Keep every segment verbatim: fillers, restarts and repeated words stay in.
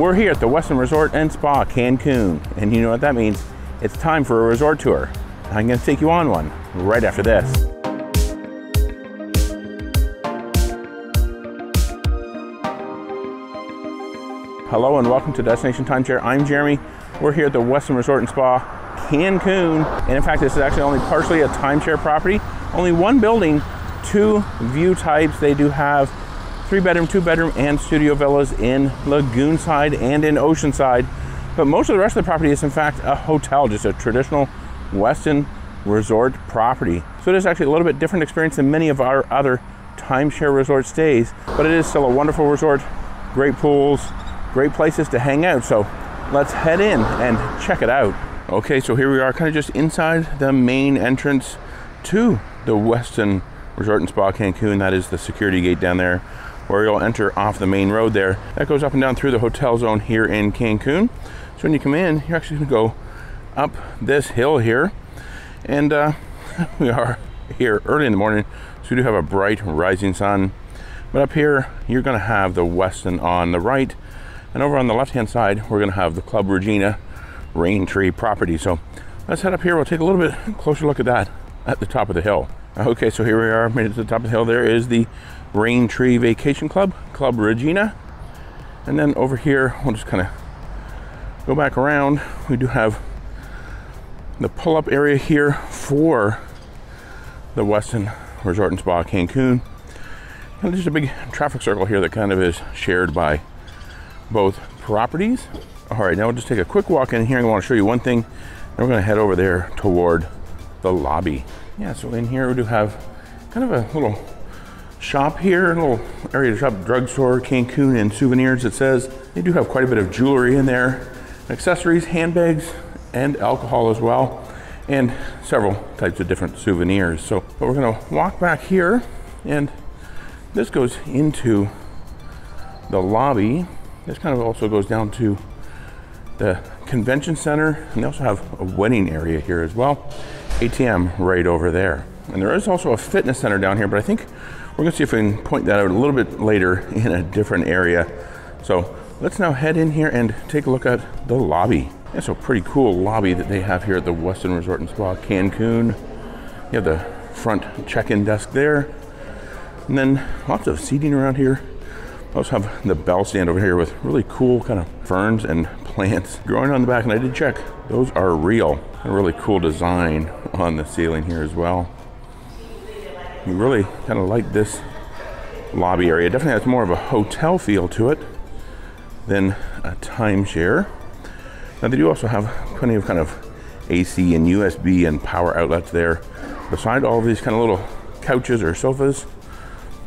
We're here at the Westin Resort and Spa, Cancun, and you know what that means. It's time for a resort tour. I'm going to take you on one right after this. Hello and welcome to Destination Timeshare. I'm Jeremy. We're here at the Westin Resort and Spa, Cancun. And in fact, this is actually only partially a timeshare property. Only one building, two view types. They do have three bedroom, two bedroom, and studio villas in Lagoon Side and in Oceanside. But most of the rest of the property is in fact a hotel, just a traditional Westin Resort property. So it is actually a little bit different experience than many of our other timeshare resort stays, but it is still a wonderful resort, great pools, great places to hang out. So let's head in and check it out. Okay, so here we are kind of just inside the main entrance to the Westin Resort and Spa Cancun. That is the security gate down there where you'll enter off the main road there. That goes up and down through the hotel zone here in Cancun. So when you come in, you're actually gonna go up this hill here. And uh, we are here early in the morning, so we do have a bright rising sun. But up here, you're gonna have the Westin on the right. And over on the left-hand side, we're gonna have the Club Regina Raintree property. So let's head up here. We'll take a little bit closer look at that at the top of the hill. Okay, so here we are, made it to the top of the hill. There is the Raintree Vacation Club, Club Regina. And then over here, we'll just kind of go back around. We do have the pull-up area here for the Westin Resort and Spa Cancun. And there's a big traffic circle here that kind of is shared by both properties. All right, now we'll just take a quick walk in here and I want to show you one thing. And we're gonna head over there toward the lobby. Yeah, so in here we do have kind of a little shop here, a little area to shop, drugstore, Cancun and souvenirs, it says. They do have quite a bit of jewelry in there, accessories, handbags, and alcohol as well, and several types of different souvenirs. So, but we're gonna walk back here and this goes into the lobby. This kind of also goes down to the convention center, and they also have a wedding area here as well. A T M right over there. And there is also a fitness center down here, but I think we're gonna see if we can point that out a little bit later in a different area. So let's now head in here and take a look at the lobby. It's a pretty cool lobby that they have here at the Westin Resort and Spa Cancun. You have the front check-in desk there, and then lots of seating around here. I also have the bell stand over here with really cool kind of ferns and plants growing on the back, and I did check, those are real. A really cool design on the ceiling here as well. We really kind of like this lobby area. Definitely has more of a hotel feel to it than a timeshare. Now they do also have plenty of kind of A C and U S B and power outlets there beside all of these kind of little couches or sofas.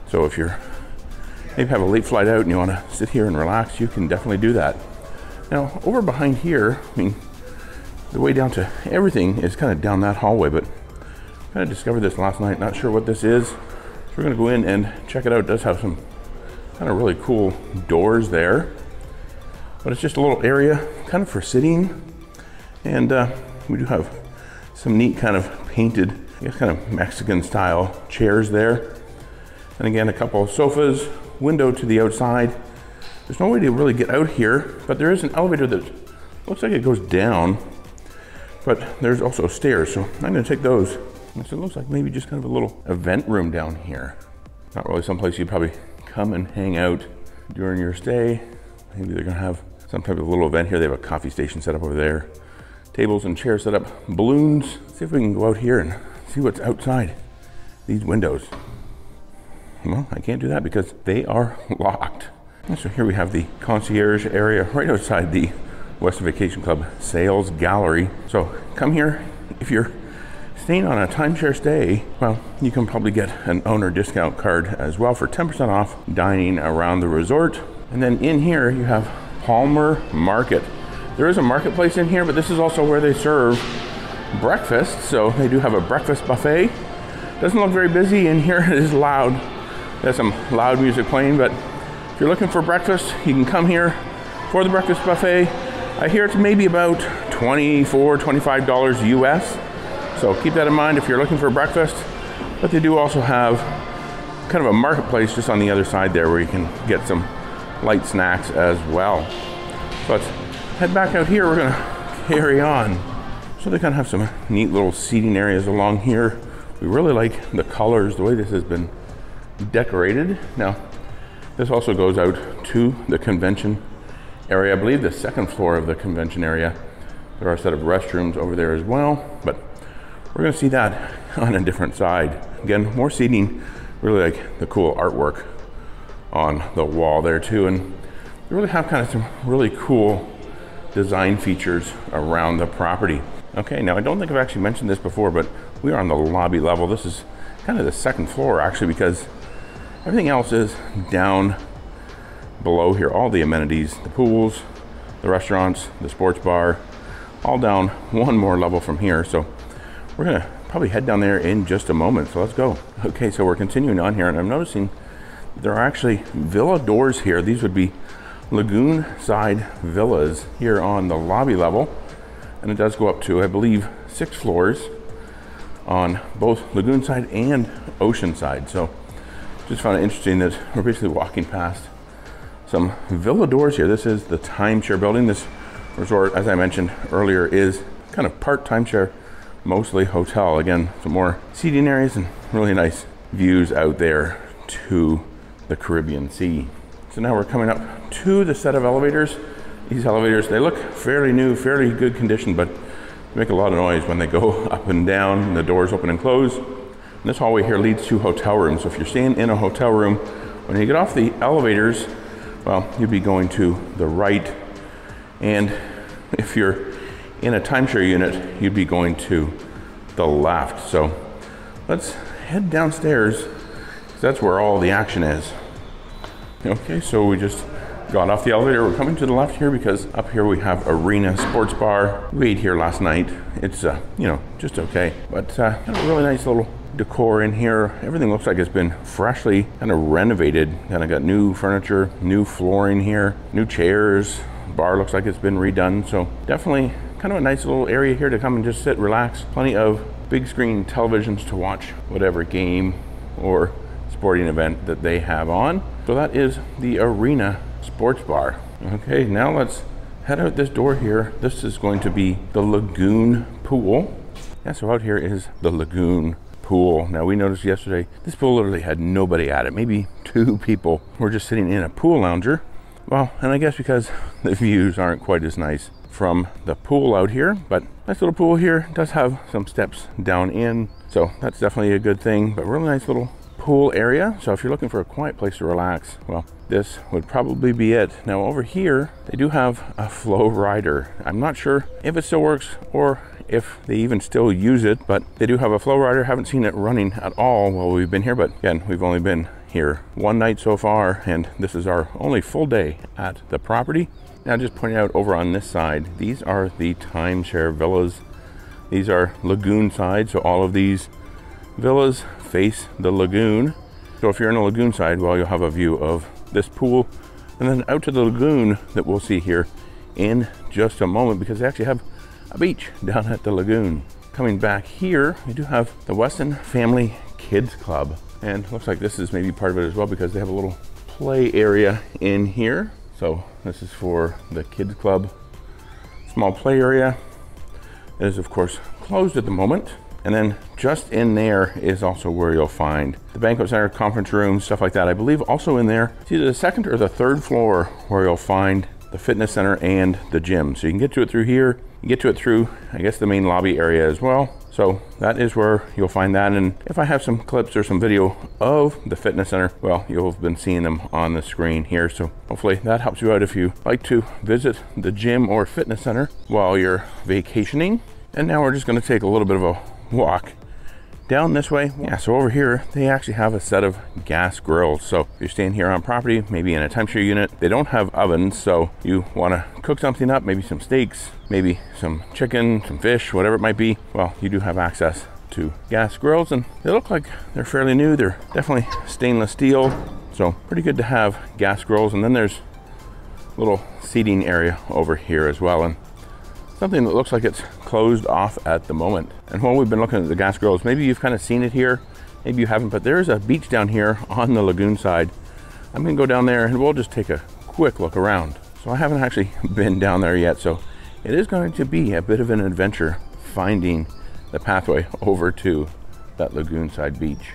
So if you're maybe have a late flight out and you want to sit here and relax, you can definitely do that. Now, over behind here, I mean, the way down to everything is kind of down that hallway, but I kind of discovered this last night, not sure what this is. So we're going to go in and check it out. It does have some kind of really cool doors there, but it's just a little area kind of for sitting. And uh, we do have some neat kind of painted, I guess, kind of Mexican style chairs there. And again, a couple of sofas, window to the outside. There's no way to really get out here, but there is an elevator that looks like it goes down, but there's also stairs, so I'm gonna take those. And so it looks like maybe just kind of a little event room down here. Not really someplace you'd probably come and hang out during your stay. Maybe they're gonna have some type of little event here. They have a coffee station set up over there. Tables and chairs set up, balloons. Let's see if we can go out here and see what's outside these windows. Well, I can't do that because they are locked. And so here we have the concierge area right outside the Westin Vacation Club sales gallery. So come here. If you're staying on a timeshare stay, well, you can probably get an owner discount card as well for ten percent off dining around the resort. And then in here you have Palmer Market. There is a marketplace in here, but this is also where they serve breakfast. So they do have a breakfast buffet. Doesn't look very busy in here. It is loud. There's some loud music playing, but if you're looking for breakfast, you can come here for the breakfast buffet. I hear it's maybe about twenty-four, twenty-five dollars U S. So keep that in mind if you're looking for breakfast. But they do also have kind of a marketplace just on the other side there where you can get some light snacks as well. But head back out here, we're gonna carry on. So they kind of have some neat little seating areas along here. We really like the colors, the way this has been decorated. Now, this also goes out to the convention area. I believe the second floor of the convention area. There are a set of restrooms over there as well, but we're gonna see that on a different side. Again, more seating, really like the cool artwork on the wall there too. And they really have kind of some really cool design features around the property. Okay, now I don't think I've actually mentioned this before, but we are on the lobby level. This is kind of the second floor actually, because everything else is down below here. All the amenities, the pools, the restaurants, the sports bar, all down one more level from here. So we're gonna probably head down there in just a moment. So let's go. Okay, so we're continuing on here, and I'm noticing there are actually villa doors here. These would be lagoon side villas here on the lobby level. And it does go up to, I believe, six floors on both lagoon side and ocean side. So just found it interesting that we're basically walking past some villa doors here. This is the timeshare building. This resort, as I mentioned earlier, is kind of part timeshare, mostly hotel. Again, some more seating areas and really nice views out there to the Caribbean Sea. So now we're coming up to the set of elevators. These elevators, they look fairly new, fairly good condition, but they make a lot of noise when they go up and down, and the doors open and close. And this hallway here leads to hotel rooms. So if you're staying in a hotel room, when you get off the elevators, well, you'd be going to the right. And if you're in a timeshare unit, you'd be going to the left. So let's head downstairs, because that's where all the action is. Okay, so we just got off the elevator. We're coming to the left here, because up here we have Arena Sports Bar. We ate here last night. It's, uh, you know, just okay. But uh, kind of a really nice little decor in here. Everything looks like it's been freshly kind of renovated. Kind of got new furniture, new flooring here, new chairs. Bar looks like it's been redone, so definitely kind of a nice little area here to come and just sit, relax. Plenty of big screen televisions to watch whatever game or sporting event that they have on. So that is the Arena Sports Bar. Okay, now let's head out this door here. This is going to be the lagoon pool. Yeah, so out here is the lagoon pool. Now we noticed yesterday this pool literally had nobody at it. Maybe two people were just sitting in a pool lounger. Well, and I guess because the views aren't quite as nice from the pool out here, but nice little pool here. Does have some steps down in, so that's definitely a good thing. But really nice little pool area. So if you're looking for a quiet place to relax, well, this would probably be it. Now over here, they do have a flow rider. I'm not sure if it still works or if they even still use it, but they do have a flow rider. Haven't seen it running at all while we've been here, but again, we've only been here one night so far, and this is our only full day at the property. Now just pointing out over on this side, these are the timeshare villas. These are lagoon side, so all of these villas face the lagoon. So if you're in a lagoon side, well, you'll have a view of this pool and then out to the lagoon that we'll see here in just a moment, because they actually have a beach down at the lagoon. Coming back here, we do have the Westin Family Kids Club. And looks like this is maybe part of it as well, because they have a little play area in here. So this is for the kids club, small play area. It is of course closed at the moment. And then just in there is also where you'll find the banquet center, conference room, stuff like that. I believe also in there, it's either the second or the third floor where you'll find the fitness center and the gym. So you can get to it through here, you get to it through, I guess, the main lobby area as well. So that is where you'll find that. And if I have some clips or some video of the fitness center, well, you'll have been seeing them on the screen here. So hopefully that helps you out if you like to visit the gym or fitness center while you're vacationing. And now we're just gonna take a little bit of a walk down this way. Yeah, so over here, they actually have a set of gas grills. So if you're staying here on property, maybe in a timeshare unit, they don't have ovens. So you wanna cook something up, maybe some steaks, maybe some chicken, some fish, whatever it might be. Well, you do have access to gas grills, and they look like they're fairly new. They're definitely stainless steel, so pretty good to have gas grills. And then there's a little seating area over here as well, and something that looks like it's closed off at the moment. And while we've been looking at the gas grills, maybe you've kind of seen it here, maybe you haven't, but there's a beach down here on the lagoon side. I'm gonna go down there and we'll just take a quick look around. So I haven't actually been down there yet, so it is going to be a bit of an adventure finding the pathway over to that lagoon side beach.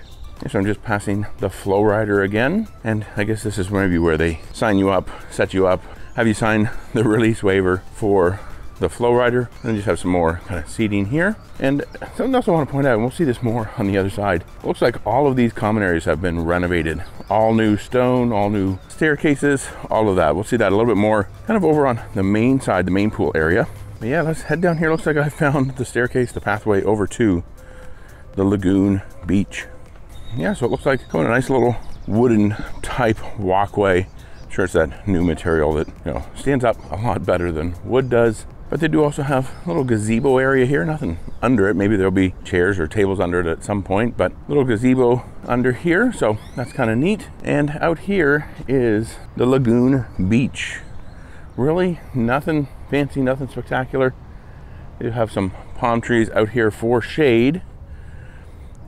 So I'm just passing the Flow Rider again, and I guess this is maybe where they sign you up, set you up, have you sign the release waiver for the Flow Rider, and just have some more kind of seating here. And something else I want to point out, and we'll see this more on the other side, it looks like all of these common areas have been renovated. All new stone, all new staircases, all of that. We'll see that a little bit more kind of over on the main side, the main pool area. But yeah, let's head down here. Looks like I found the staircase, the pathway over to the lagoon beach. Yeah, so it looks like going a nice little wooden type walkway. I'm sure it's that new material that, you know, stands up a lot better than wood does. But they do also have a little gazebo area here, nothing under it. Maybe there'll be chairs or tables under it at some point, but little gazebo under here. So that's kind of neat. And out here is the lagoon beach. Really nothing fancy, nothing spectacular. They do have some palm trees out here for shade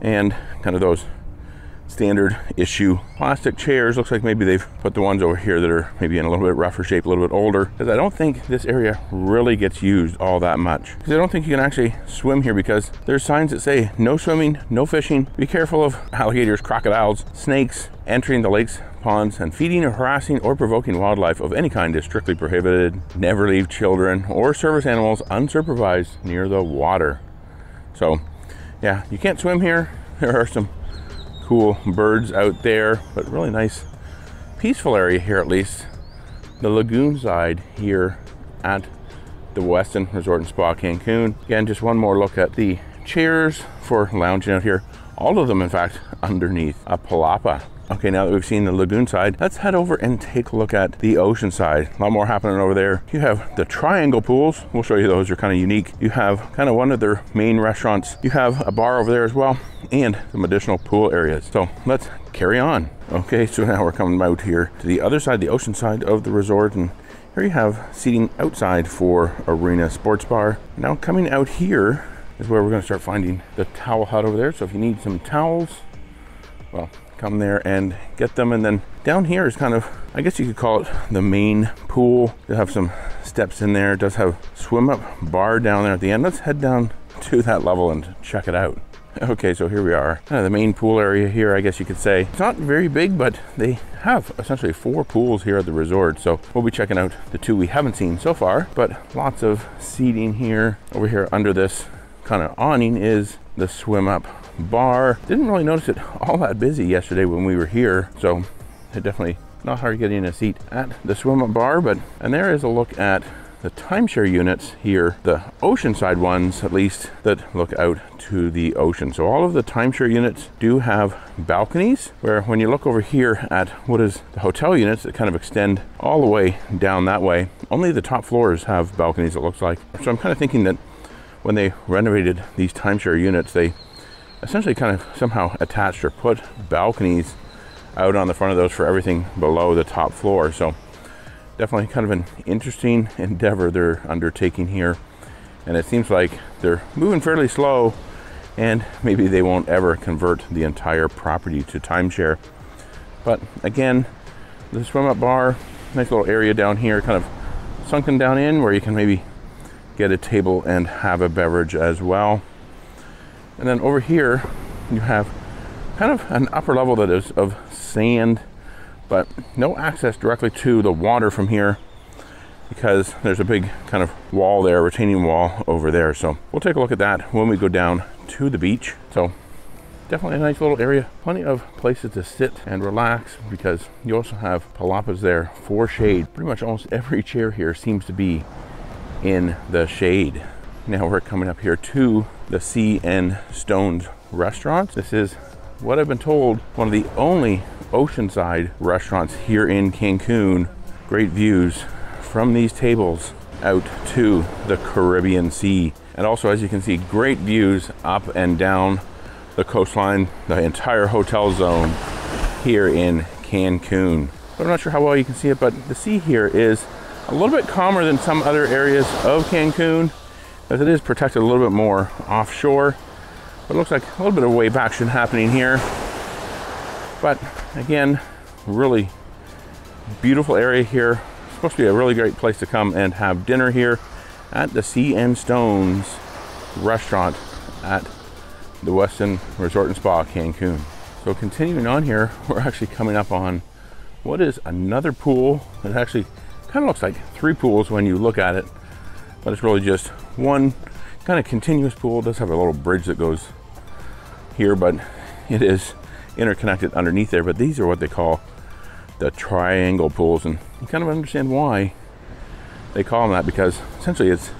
and kind of those standard issue plastic chairs. Looks like maybe they've put the ones over here that are maybe in a little bit rougher shape, a little bit older, because I don't think this area really gets used all that much, because I don't think you can actually swim here, because there's signs that say no swimming, no fishing, be careful of alligators, crocodiles, snakes, entering the lakes, ponds, and feeding or harassing or provoking wildlife of any kind is strictly prohibited, never leave children or service animals unsupervised near the water. So yeah, you can't swim here. There are some cool birds out there, but really nice peaceful area here, at least the lagoon side here at the Westin Resort and Spa Cancun. Again, just one more look at the chairs for lounging out here, all of them in fact underneath a palapa. Okay, now that we've seen the lagoon side, let's head over and take a look at the ocean side. A lot more happening over there. You have the triangle pools, we'll show you those, are kind of unique. You have kind of one of their main restaurants, you have a bar over there as well, and some additional pool areas. So let's carry on. Okay, so now we're coming out here to the other side, the ocean side of the resort, and here you have seating outside for Arena Sports Bar. Now coming out here is where we're going to start finding the towel hut over there. So if you need some towels, well, come there and get them. And then down here is kind of, I guess you could call it the main pool. You'll have some steps in there. It does have swim up bar down there at the end. Let's head down to that level and check it out. Okay, so here we are, kind of the main pool area here, I guess you could say. It's not very big, but they have essentially four pools here at the resort. So we'll be checking out the two we haven't seen so far, but lots of seating here. Over here under this kind of awning is the swim up bar. Didn't really notice it all that busy yesterday when we were here, so it definitely not hard getting a seat at the swim up bar. But and there is a look at the timeshare units here, the oceanside ones at least, that look out to the ocean. So all of the timeshare units do have balconies, where when you look over here at what is the hotel units that kind of extend all the way down that way, only the top floors have balconies, it looks like. So I'm kind of thinking that when they renovated these timeshare units, they essentially kind of somehow attached or put balconies out on the front of those for everything below the top floor. So definitely kind of an interesting endeavor they're undertaking here. And it seems like they're moving fairly slow, and maybe they won't ever convert the entire property to timeshare. But again, the swim up bar, nice little area down here, kind of sunken down in where you can maybe get a table and have a beverage as well. And then over here you have kind of an upper level that is of sand, but no access directly to the water from here, because there's a big kind of wall there, retaining wall over there. So we'll take a look at that when we go down to the beach. So definitely a nice little area, plenty of places to sit and relax, because you also have palapas there for shade. Pretty much almost every chair here seems to be in the shade. Now we're coming up here to the C N Stones restaurant. This is what I've been told, one of the only oceanside restaurants here in Cancun. Great views from these tables out to the Caribbean Sea. And also, as you can see, great views up and down the coastline, the entire hotel zone here in Cancun. But I'm not sure how well you can see it, but the sea here is a little bit calmer than some other areas of Cancun, as it is protected a little bit more offshore. But it looks like a little bit of wave action happening here. But again, really beautiful area here supposed to be a really great place to come and have dinner here at the C N Stones restaurant at the Westin Resort and Spa, Cancun. So continuing on here, we're actually coming up on what is another pool that actually kind of looks like three pools when you look at it, but it's really just one kind of continuous pool. It does have a little bridge that goes here, but it is interconnected underneath there. But these are what they call the triangle pools, and you kind of understand why they call them that, because essentially it's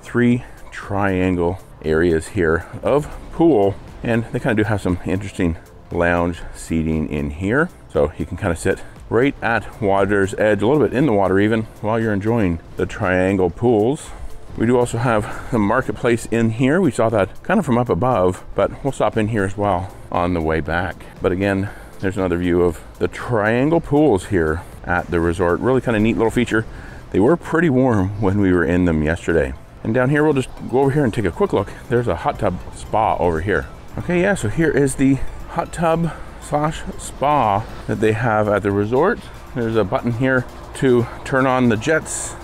three triangle areas here of pool, and they kind of do have some interesting lounge seating in here, so you can kind of sit right at water's edge, a little bit in the water even, while you're enjoying the triangle pools. We do also have the marketplace in here. We saw that kind of from up above, but we'll stop in here as well on the way back. But again, there's another view of the triangle pools here at the resort. Really kind of neat little feature. They were pretty warm when we were in them yesterday. And down here, we'll just go over here and take a quick look. There's a hot tub spa over here. Okay, yeah, so here is the hot tub slash spa that they have at the resort. There's a button here to turn on the jets.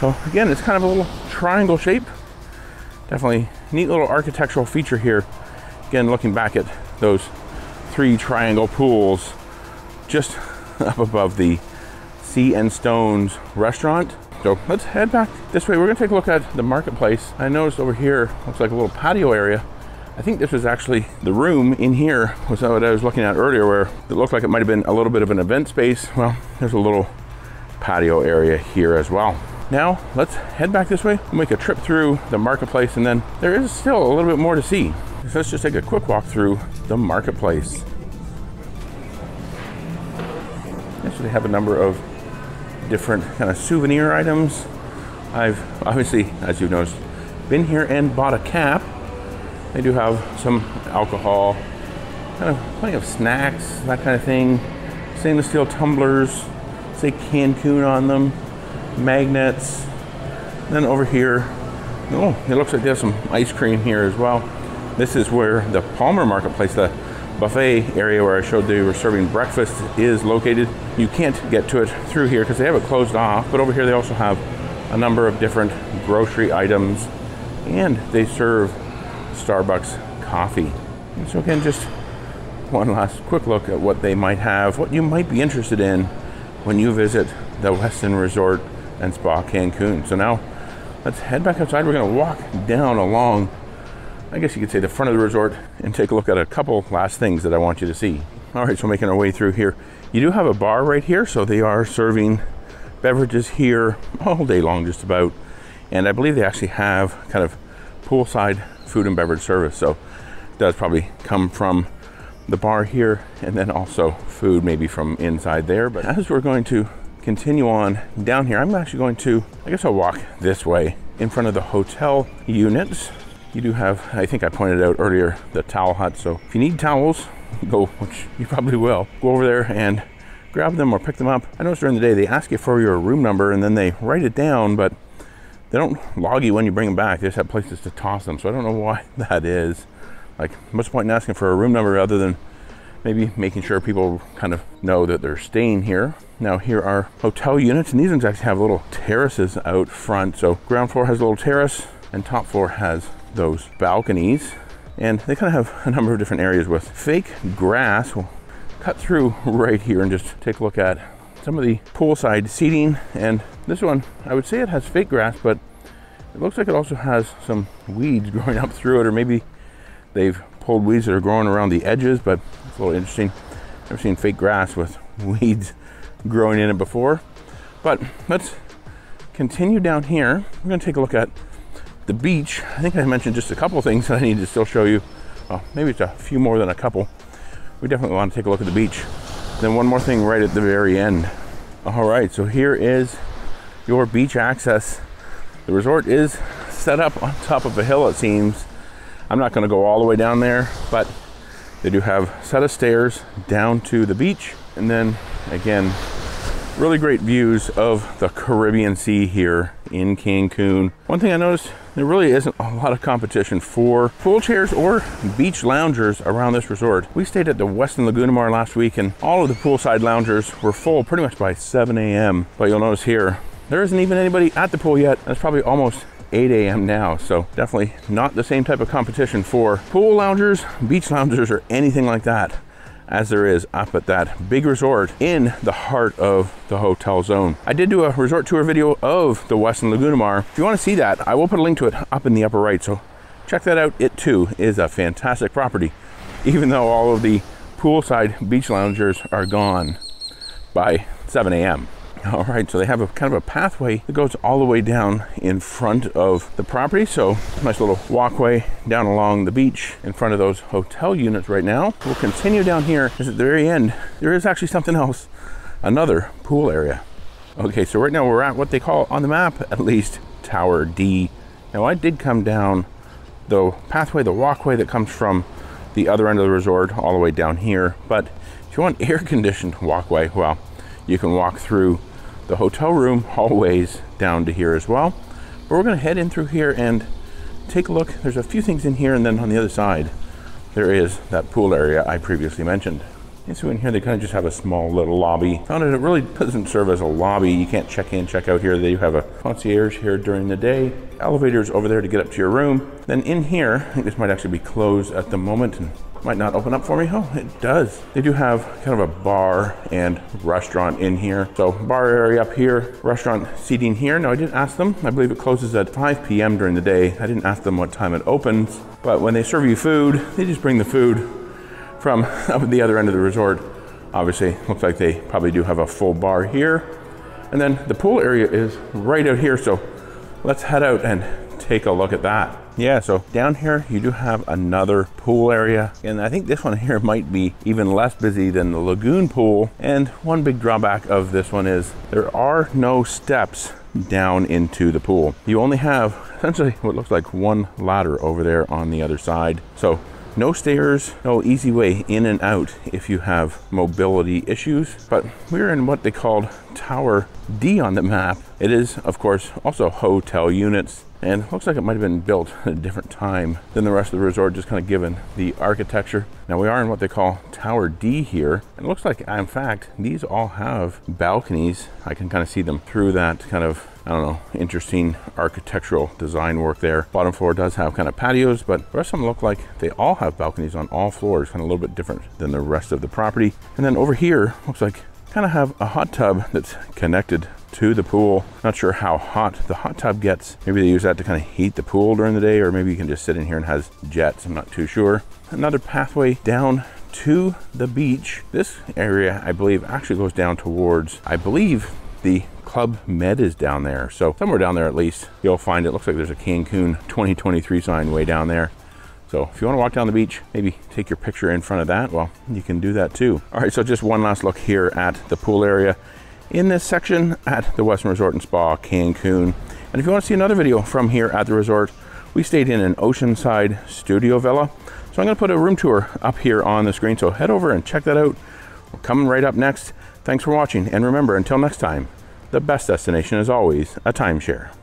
So again, it's kind of a little triangle shape. Definitely neat little architectural feature here. Again, looking back at those three triangle pools just up above the C N Stones restaurant. So let's head back this way. We're gonna take a look at the marketplace. I noticed over here, looks like a little patio area. I think this was actually the room in here, was what I was looking at earlier, where it looked like it might've been a little bit of an event space. Well, there's a little patio area here as well. Now let's head back this way. We'll make a trip through the marketplace, and then there is still a little bit more to see. So let's just take a quick walk through the marketplace. They actually have a number of different kind of souvenir items. I've obviously, as you've noticed, been here and bought a cap. They do have some alcohol, kind of plenty of snacks, that kind of thing. Stainless steel tumblers, say Cancun on them, magnets. And then over here, oh, it looks like they have some ice cream here as well. This is where the Palmer Marketplace, the buffet area where I showed they were serving breakfast, is located. You can't get to it through here because they have it closed off, but over here they also have a number of different grocery items, and they serve Starbucks coffee. And so again, just one last quick look at what they might have, what you might be interested in when you visit the Westin Resort and Spa Cancun. So now let's head back outside. We're gonna walk down along, I guess you could say, the front of the resort, and take a look at a couple last things that I want you to see. All right, so making our way through here, you do have a bar right here, so they are serving beverages here all day long just about, and I believe they actually have kind of poolside food and beverage service, so it does probably come from the bar here, and then also food maybe from inside there. But as we're going to continue on down here, I'm actually going to, I guess I'll walk this way in front of the hotel units. You do have, I think I pointed out earlier, the towel hut. So if you need towels, go, which you probably will, go over there and grab them or pick them up. I noticed during the day, they ask you for your room number and then they write it down, but they don't log you when you bring them back. They just have places to toss them. So I don't know why that is. Like, what's the point in asking for a room number other than maybe making sure people kind of know that they're staying here. Now here are hotel units, and these ones actually have little terraces out front. So ground floor has a little terrace and top floor has those balconies, and they kind of have a number of different areas with fake grass. We'll cut through right here and just take a look at some of the poolside seating, and this one, I would say it has fake grass, but it looks like it also has some weeds growing up through it, or maybe they've pulled weeds that are growing around the edges, but it's a little interesting. Never seen fake grass with weeds growing in it before. But let's continue down here. We're gonna take a look at the beach. I think I mentioned just a couple of things that I need to still show you. Well, maybe it's a few more than a couple. We definitely want to take a look at the beach. Then one more thing right at the very end. All right, so here is your beach access. The resort is set up on top of a hill, it seems. I'm not gonna go all the way down there, but they do have a set of stairs down to the beach. And then again, Really great views of the Caribbean Sea here in Cancun. One thing I noticed, there really isn't a lot of competition for pool chairs or beach loungers around this resort. We stayed at the Westin Lagunamar last week and all of the poolside loungers were full pretty much by seven A M But you'll notice here, there isn't even anybody at the pool yet. It's probably almost eight A M now, so definitely not the same type of competition for pool loungers, beach loungers, or anything like that as there is up at that big resort in the heart of the hotel zone. I did do a resort tour video of the Westin Lagunamar. If you want to see that, I will put a link to it up in the upper right, so check that out. It too is a fantastic property, even though all of the poolside beach loungers are gone by seven A M All right, so they have a kind of a pathway that goes all the way down in front of the property. So nice little walkway down along the beach in front of those hotel units right now. We'll continue down here, because at the very end, there is actually something else, another pool area. Okay, so right now we're at what they call, on the map at least, Tower D. Now I did come down the pathway, the walkway that comes from the other end of the resort all the way down here. But if you want an air-conditioned walkway, well, you can walk through the hotel room hallways down to here as well. But we're gonna head in through here and take a look. There's a few things in here, and then on the other side, there is that pool area I previously mentioned. And so in here, they kind of just have a small little lobby. Found it, it really doesn't serve as a lobby. You can't check in, check out here. They have a concierge here during the day. Elevators over there to get up to your room. Then in here, I think this might actually be closed at the moment and might not open up for me. Oh, it does. They do have kind of a bar and restaurant in here. So bar area up here, restaurant seating here. Now I did ask them, I believe it closes at five P M during the day. I didn't ask them what time it opens, but when they serve you food, they just bring the food from up at the other end of the resort. Obviously, looks like they probably do have a full bar here. And then the pool area is right out here. So let's head out and take a look at that. Yeah, so down here you do have another pool area, and I think this one here might be even less busy than the lagoon pool. And one big drawback of this one is there are no steps down into the pool. You only have essentially what looks like one ladder over there on the other side. So no stairs, no easy way in and out if you have mobility issues. But we're in what they called Tower D on the map. It is, of course, also hotel units, and looks like it might have been built at a different time than the rest of the resort, just kind of given the architecture. Now we are in what they call Tower D here. It looks like, in fact, these all have balconies. I can kind of see them through that kind of, I don't know, interesting architectural design work there. Bottom floor does have kind of patios, but the rest of them look like they all have balconies on all floors, kind of a little bit different than the rest of the property. And then over here, looks like kind of have a hot tub that's connected to the pool. Not sure how hot the hot tub gets. Maybe they use that to kind of heat the pool during the day, or maybe you can just sit in here and has jets. I'm not too sure. Another pathway down to the beach. This area, I believe, actually goes down towards, I believe, the Club Med is down there. So somewhere down there, at least, you'll find it. Looks like there's a Cancun twenty twenty-three sign way down there. So if you want to walk down the beach, maybe take your picture in front of that, well, you can do that too. All right, so just one last look here at the pool area in this section at the Westin Resort and Spa, Cancun. And if you want to see another video from here at the resort, we stayed in an oceanside studio villa. So I'm going to put a room tour up here on the screen, so head over and check that out. We're coming right up next. Thanks for watching, and remember, until next time, the best destination is always a timeshare.